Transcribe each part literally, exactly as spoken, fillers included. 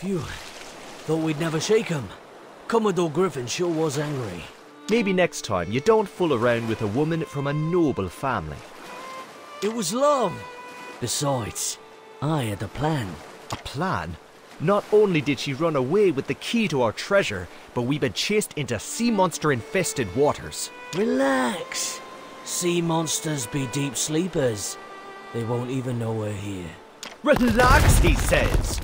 Phew. Thought we'd never shake him. Commodore Griffin sure was angry. Maybe next time you don't fool around with a woman from a noble family. It was love. Besides, I had a plan. A plan? Not only did she run away with the key to our treasure, but we've been chased into sea monster-infested waters. Relax. Sea monsters be deep sleepers. They won't even know we're here. Relax, he says.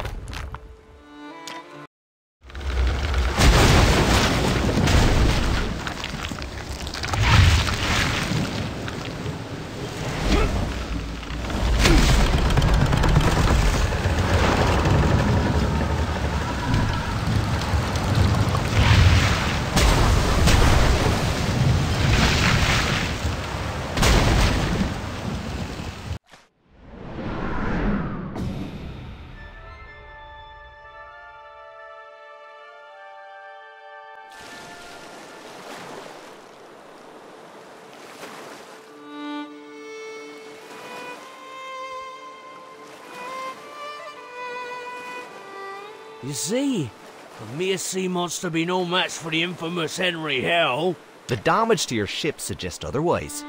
You see, a mere sea monster be no match for the infamous Henry Hell. The damage to your ship suggests otherwise.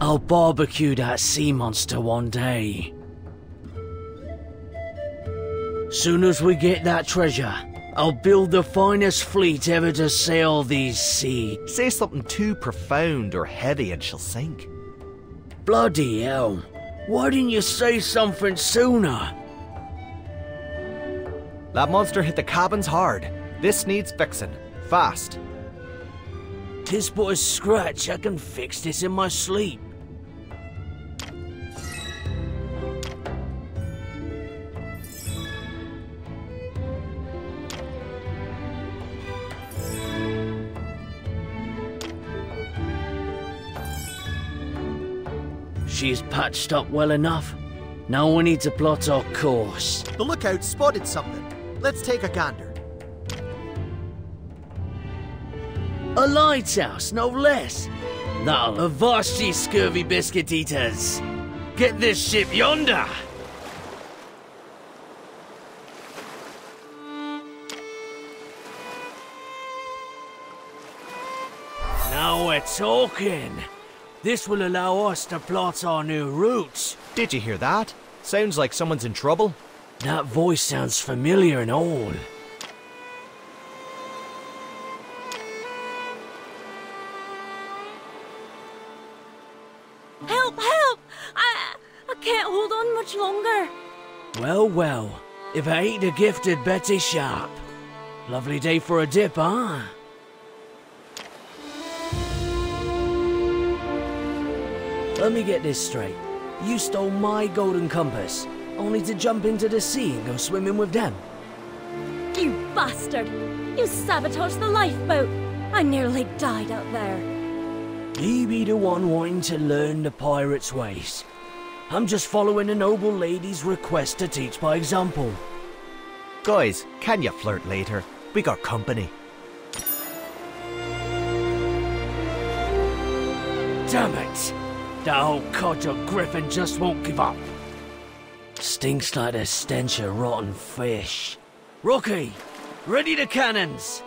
I'll barbecue that sea monster one day. Soon as we get that treasure, I'll build the finest fleet ever to sail these seas. Say something too profound or heavy and she'll sink. Bloody hell, why didn't you say something sooner? That monster hit the cabins hard. This needs fixing, fast. Tis but a scratch, I can fix this in my sleep. She's patched up well enough. Now we need to plot our course. The lookout spotted something. Let's take a gander. A lighthouse, no less. That'll avast ye scurvy biscuit eaters. Get this ship yonder. Now we're talking. This will allow us to plot our new routes. Did you hear that? Sounds like someone's in trouble. That voice sounds familiar and old. Help, help! I, I can't hold on much longer. Well, well. If I ain't a gifted Betty Sharp. Lovely day for a dip, huh? Let me get this straight. You stole my golden compass, only to jump into the sea and go swimming with them. You bastard! You sabotaged the lifeboat! I nearly died out there. Ye be the one wanting to learn the pirate's ways. I'm just following the noble lady's request to teach by example. Guys, can you flirt later? We got company. Damn it! That old codger Griffin just won't give up. Stinks like the stench of rotten fish. Rocky, ready the cannons!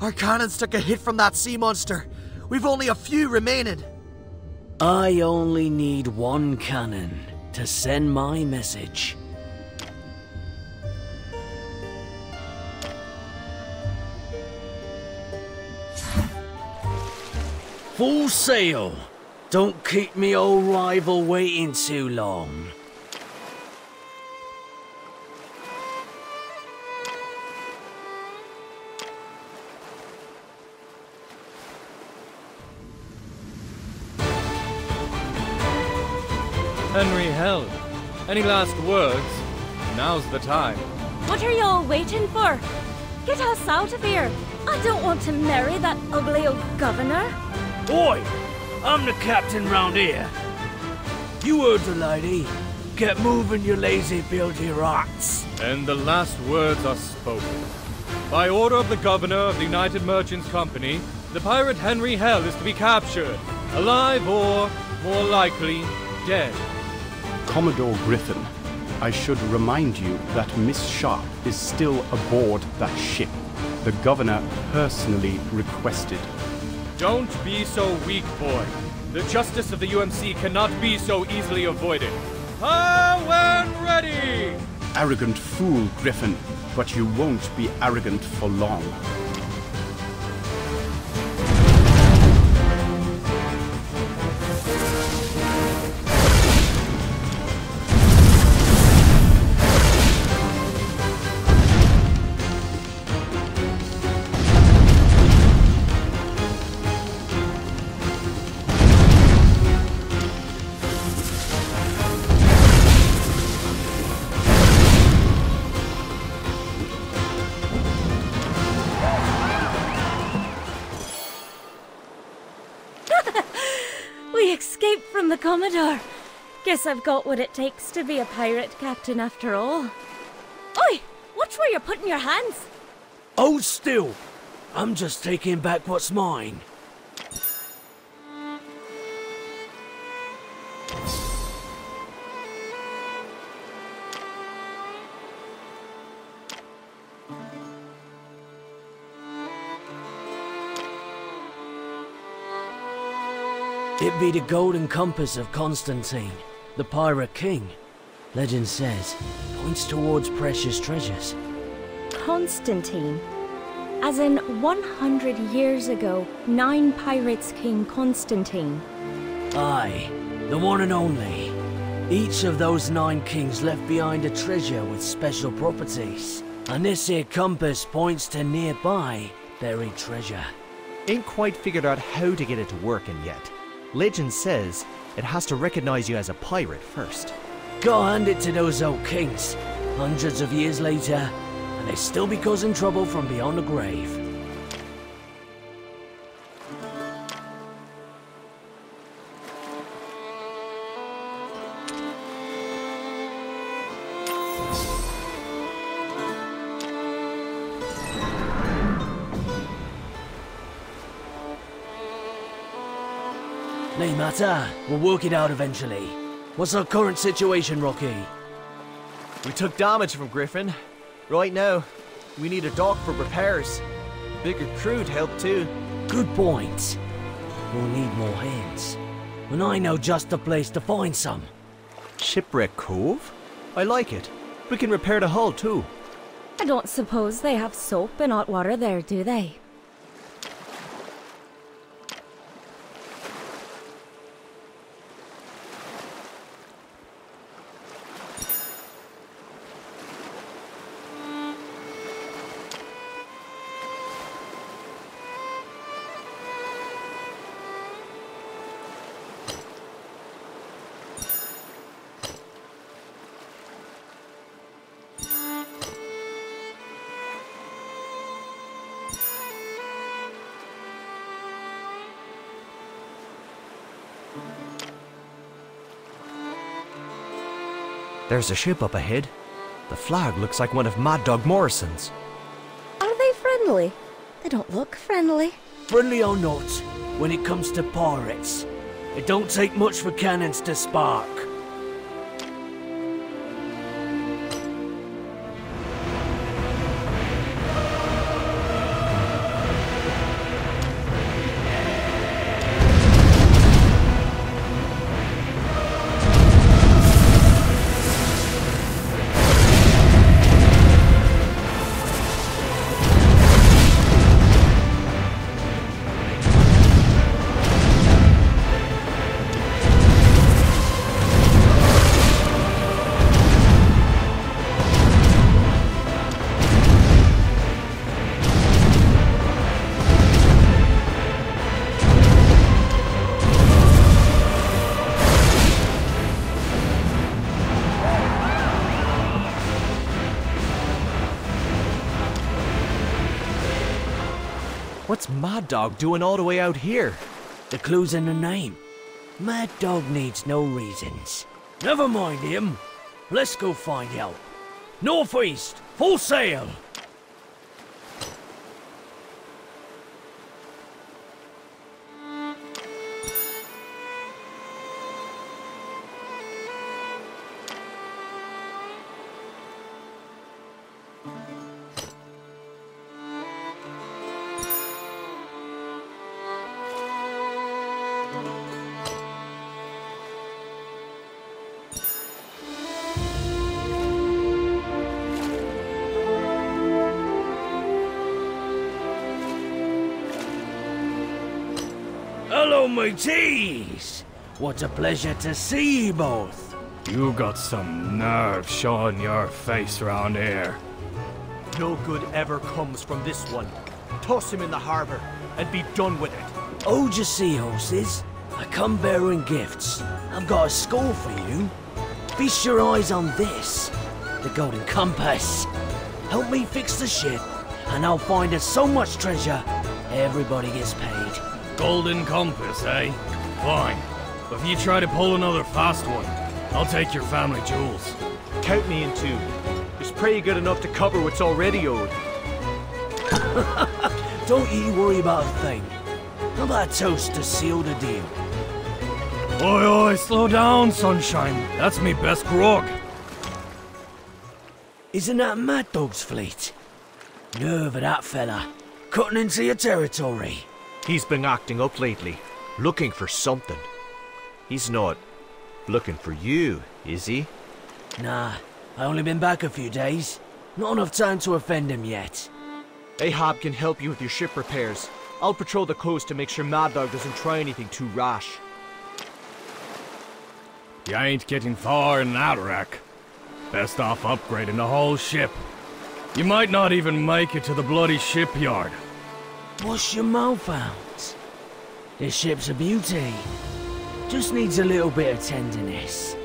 Our cannons took a hit from that sea monster. We've only a few remaining. I only need one cannon to send my message. Full sail! Don't keep me old rival waiting too long. Henry Hell, any last words? Now's the time. What are y'all waiting for? Get us out of here. I don't want to marry that ugly old governor. Oi! I'm the captain round here. You heard the lady. get moving, you lazy, filthy rots. And the last words are spoken. By order of the governor of the United Merchants' Company, the pirate Henry Hell is to be captured, alive or, more likely, dead. Commodore Griffin, I should remind you that Miss Sharp is still aboard that ship. The governor personally requested. Don't be so weak, boy. The justice of the U M C cannot be so easily avoided. Oh, when ready! Arrogant fool, Griffin, but you won't be arrogant for long. The Commodore. Guess I've got what it takes to be a pirate captain after all. Oi! Watch where you're putting your hands! Hold still! I'm just taking back what's mine. It be the golden compass of Constantine, the pirate king. Legend says, points towards precious treasures. Constantine? As in one hundred years ago, nine pirates came Constantine. Aye, the one and only. Each of those nine kings left behind a treasure with special properties. And this here compass points to nearby buried treasure. Ain't quite figured out how to get it to working yet. Legend says it has to recognize you as a pirate first. Gotta hand it to those old kings. Hundreds of years later, and they still be causing trouble from beyond the grave. No matter, we'll work it out eventually. What's our current situation, Rocky? We took damage from Griffin. Right now, we need a dock for repairs. A bigger crew'd help too. Good point. We'll need more hands. And I know just the place to find some. Shipwreck Cove? I like it. We can repair the hull too. I don't suppose they have soap and hot water there, do they? There's a ship up ahead. The flag looks like one of Mad Dog Morrison's. Are they friendly? They don't look friendly. Friendly or not, when it comes to pirates, it don't take much for cannons to spark. What's Mad Dog doing all the way out here? The clue's in the name. Mad Dog needs no reasons. Never mind him. Let's go find help. Northeast, full sail! Mateys! What a pleasure to see you both. You got some nerve showing your face round here. No good ever comes from this one. Toss him in the harbour and be done with it. Hold your sea horses. I come bearing gifts. I've got a score for you. Feast your eyes on this. The golden compass. Help me fix the ship and I'll find us so much treasure everybody gets paid. Golden compass, eh? Fine. But if you try to pull another fast one, I'll take your family jewels. Count me in two. There's pretty good enough to cover what's already owed. Don't you worry about a thing. How about a toast to seal the deal? Oi, oi, slow down, sunshine. That's me best grog. Isn't that Mad Dog's fleet? Nerve of that fella. Cutting into your territory. He's been acting up lately, looking for something. He's not looking for you, is he? Nah, I've only been back a few days. Not enough time to offend him yet. Ahab can help you with your ship repairs. I'll patrol the coast to make sure Mad Dog doesn't try anything too rash. You ain't getting far in that wreck. Best off upgrading the whole ship. You might not even make it to the bloody shipyard. Wash your mouth out. This ship's a beauty. Just needs a little bit of tenderness.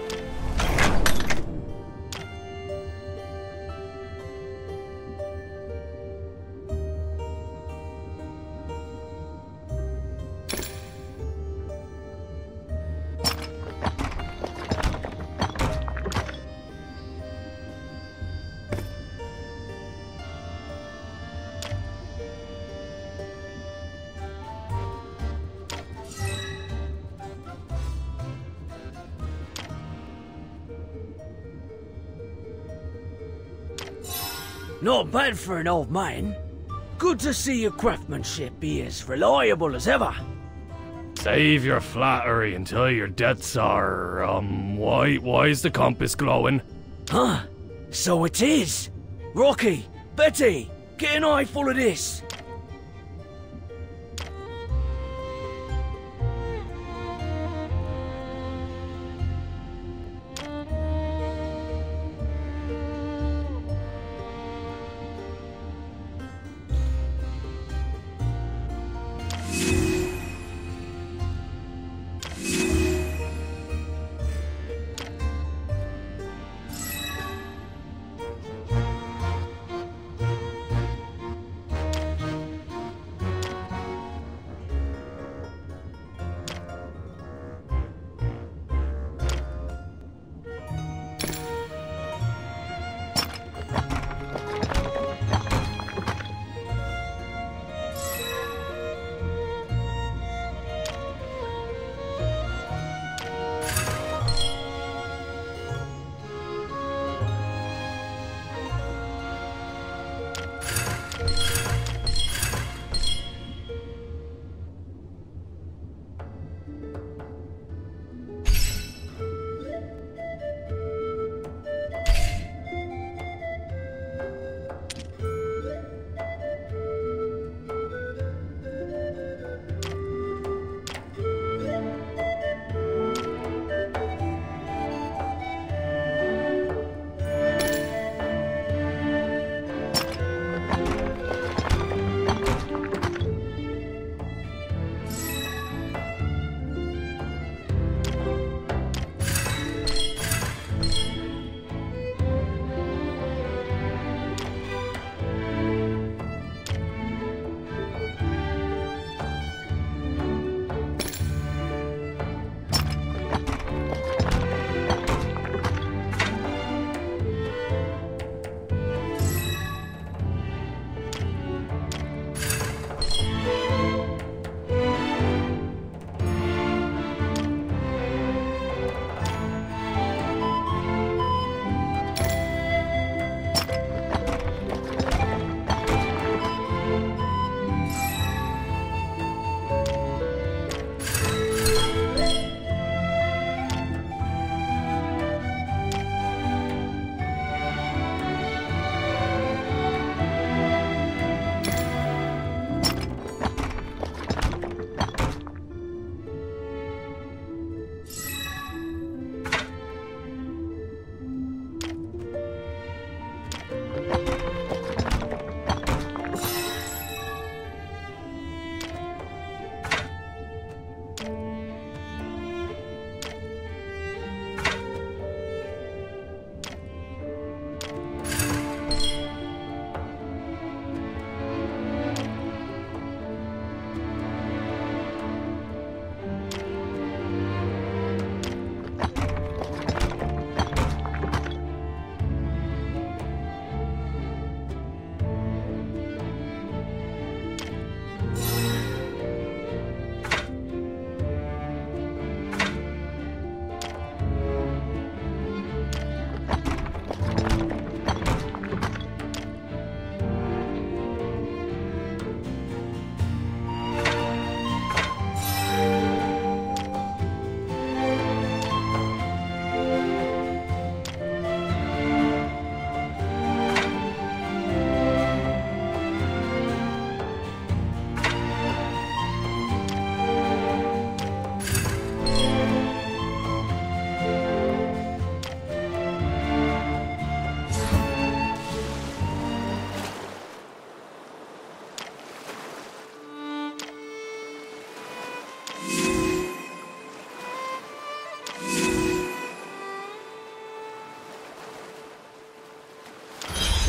Not bad for an old man. Good to see your craftsmanship be as reliable as ever. Save your flattery until your debts are, um, why, why is the compass glowing? Huh? So it is. Rocky, Betty, get an eye full of this.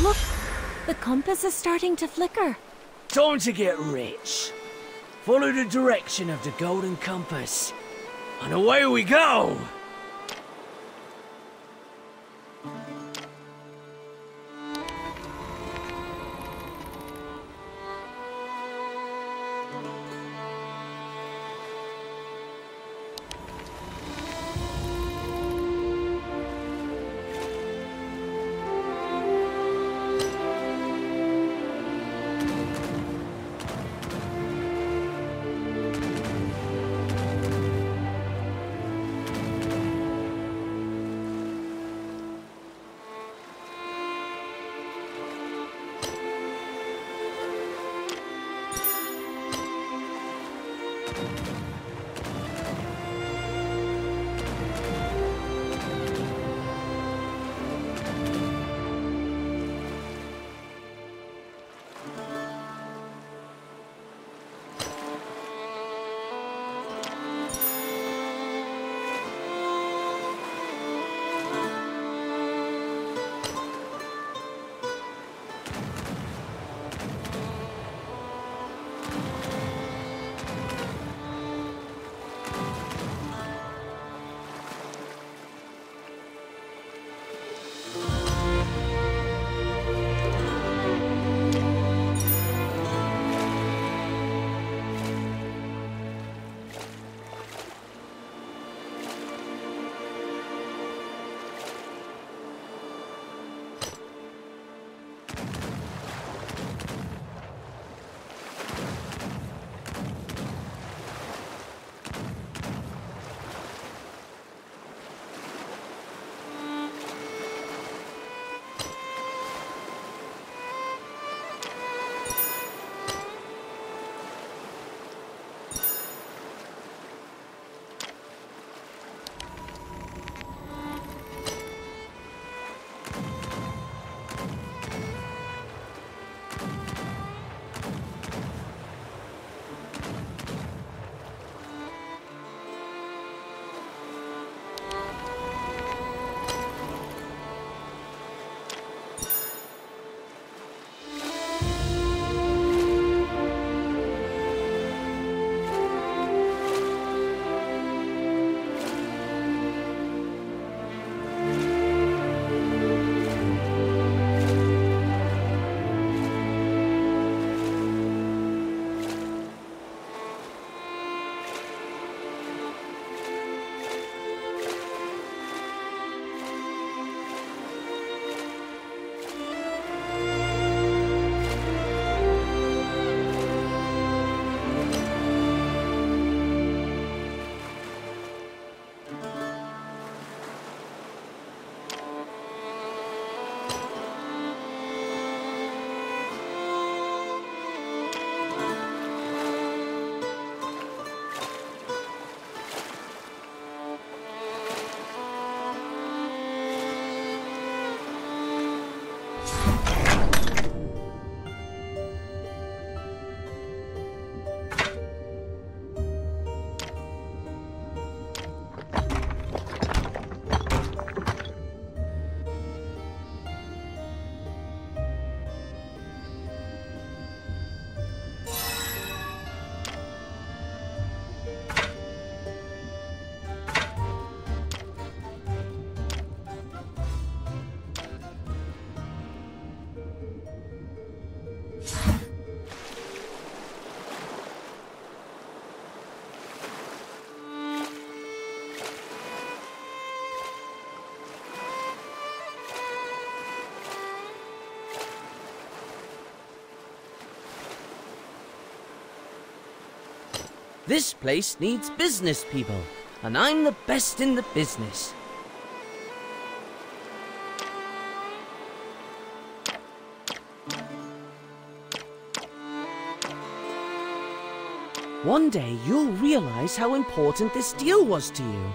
Look, the compass is starting to flicker. Time to get rich. Follow the direction of the golden compass. And away we go! This place needs business people, and I'm the best in the business. One day you'll realize how important this deal was to you.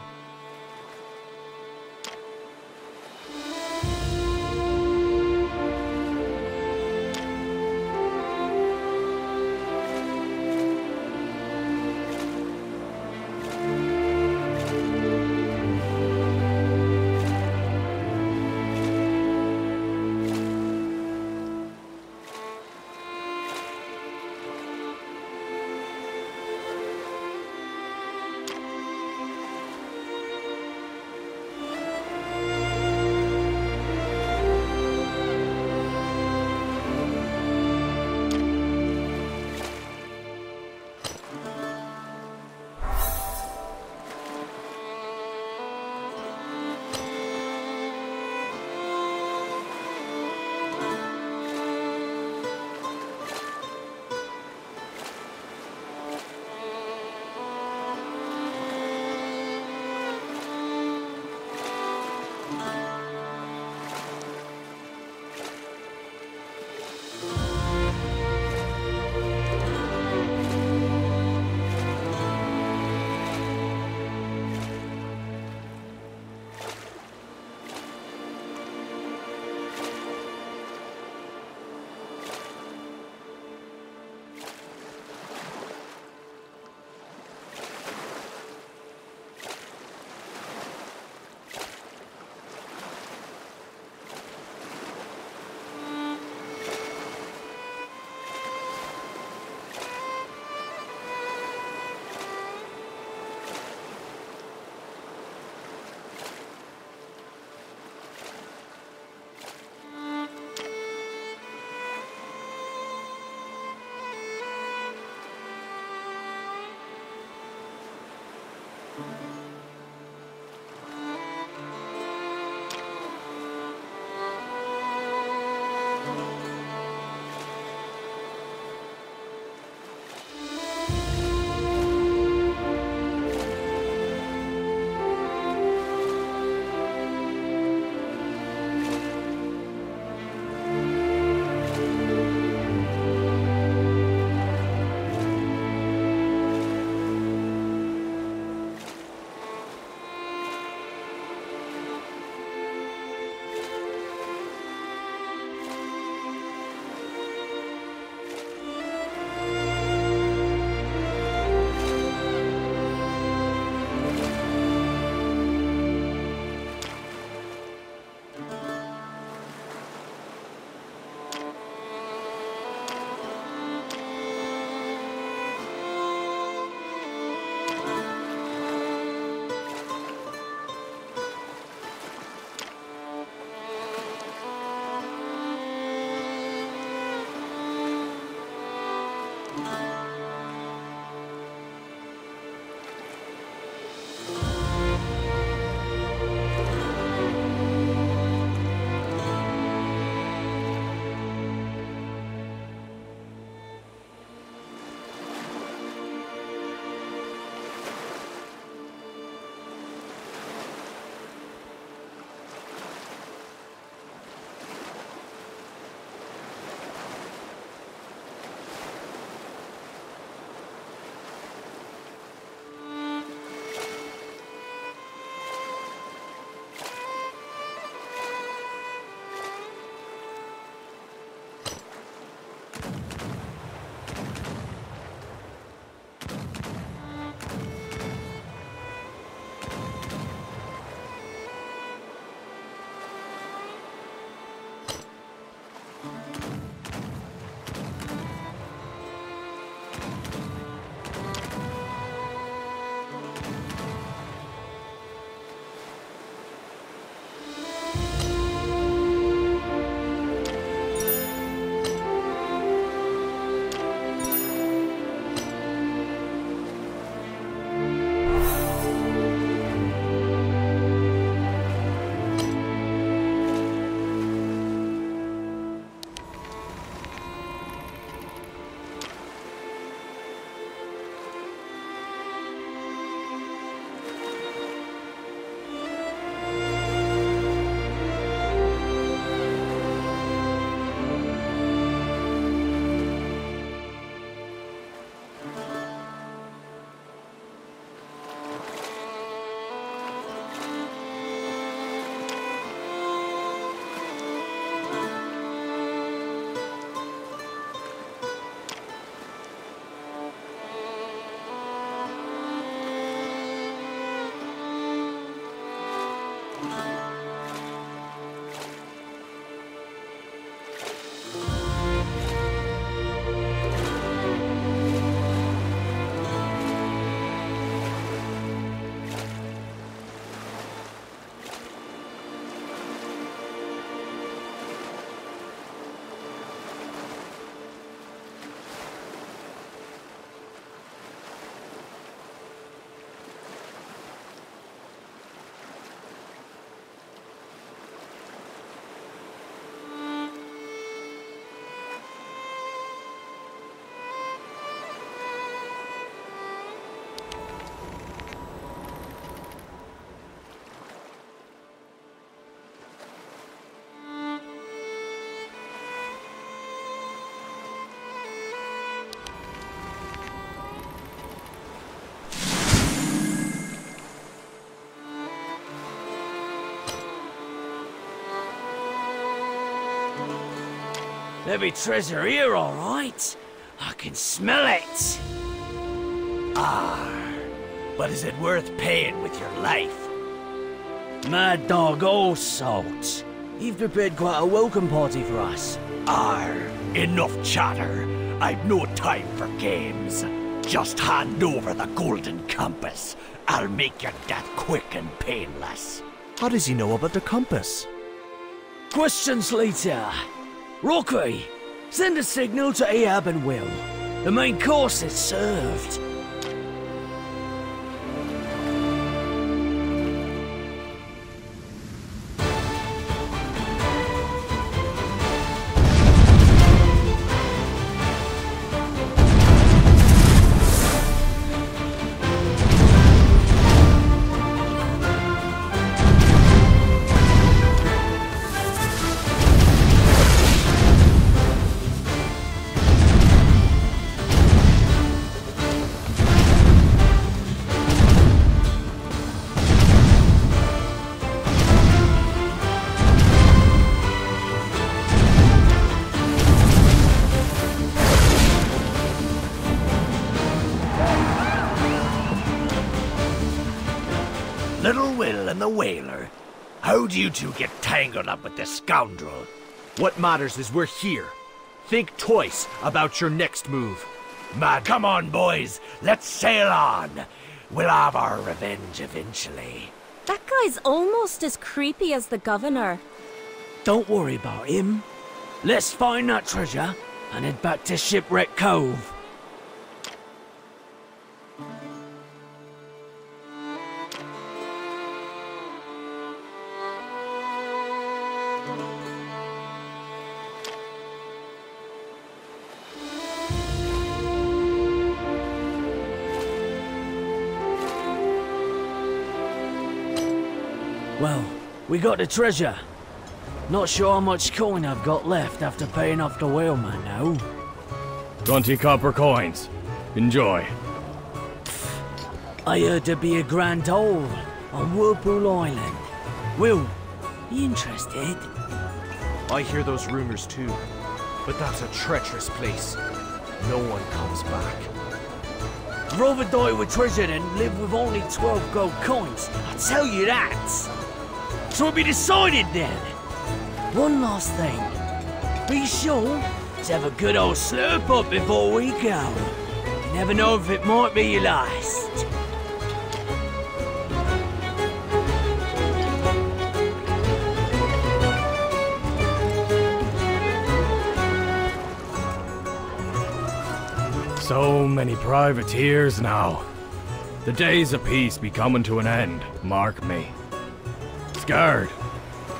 There'll be treasure here, all right. I can smell it. Ah, but is it worth paying with your life? Mad Dog O'Salt, you've prepared quite a welcome party for us. Arr, enough chatter. I've no time for games. Just hand over the golden compass. I'll make your death quick and painless. How does he know about the compass? Questions later. Rocky, send a signal to Ahab and Will. The main course is served. The Whaler. How do you two get tangled up with this scoundrel? What matters is we're here. Think twice about your next move. Mad, come on, boys. Let's sail on. We'll have our revenge eventually. That guy's almost as creepy as the governor. Don't worry about him. Let's find that treasure and head back to Shipwreck Cove. Well, we got the treasure. Not sure how much coin I've got left after paying off the whaleman now. twenty copper coins. Enjoy. I heard there'd be a grand hole on Whirlpool Island. Will, you interested? I hear those rumors too, but that's a treacherous place. No one comes back. I'd rather die with treasure than live with only twelve gold coins. I tell you that. So it'll be decided then! One last thing. Be sure to have a good old slurp up before we go. You never know if it might be your last. So many privateers now. The days of peace be coming to an end, mark me. Scared.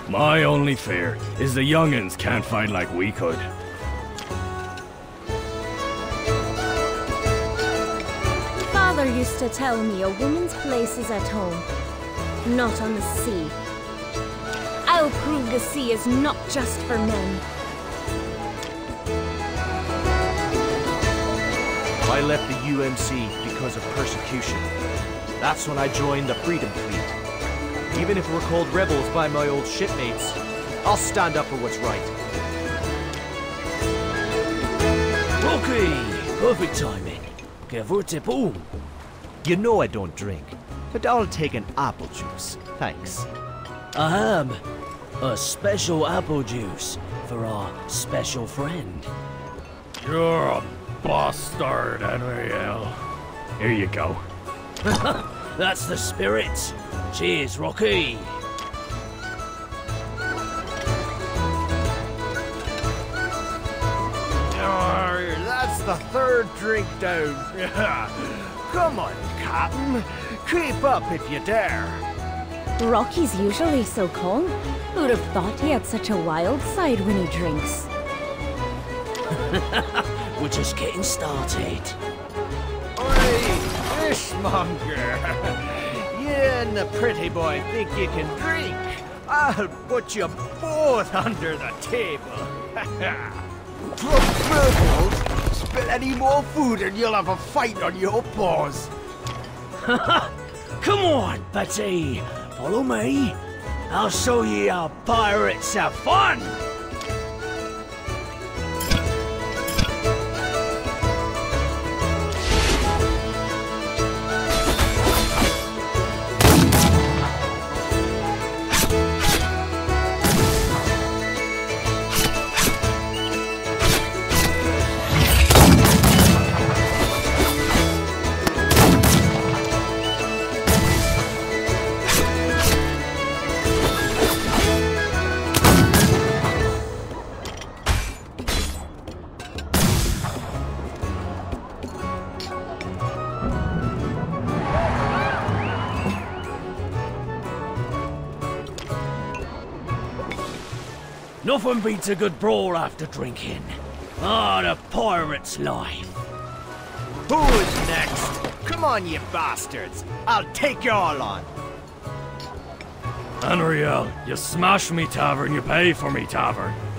My only fear is the young'uns can't fight like we could. Father used to tell me a woman's place is at home, not on the sea. I'll prove the sea is not just for men. I left the U M C because of persecution. That's when I joined the Freedom Fleet. Even if we're called rebels by my old shipmates, I'll stand up for what's right. Rocky! Perfect timing. Kavurtipum. You know I don't drink, but I'll take an apple juice, thanks. Ahab, a special apple juice for our special friend. You're a bastard, Henriel. Here you go. That's the spirit. Cheers, Rocky! Arr, that's the third drink down. Come on, Captain. Keep up if you dare. Rocky's usually so calm. Who'd have thought he had such a wild side when he drinks? We're just getting started. Oi, fishmonger! And the pretty boy think you can drink? I'll put you both under the table. Drop purple, spill any more food and you'll have a fight on your paws. Come on, Betty. Follow me. I'll show you how pirates have fun. Nothing beats a good brawl after drinking. Ah, oh, the pirate's life. Who's next? Come on, you bastards. I'll take y'all on. Henriel, you smash me tavern, you pay for me tavern.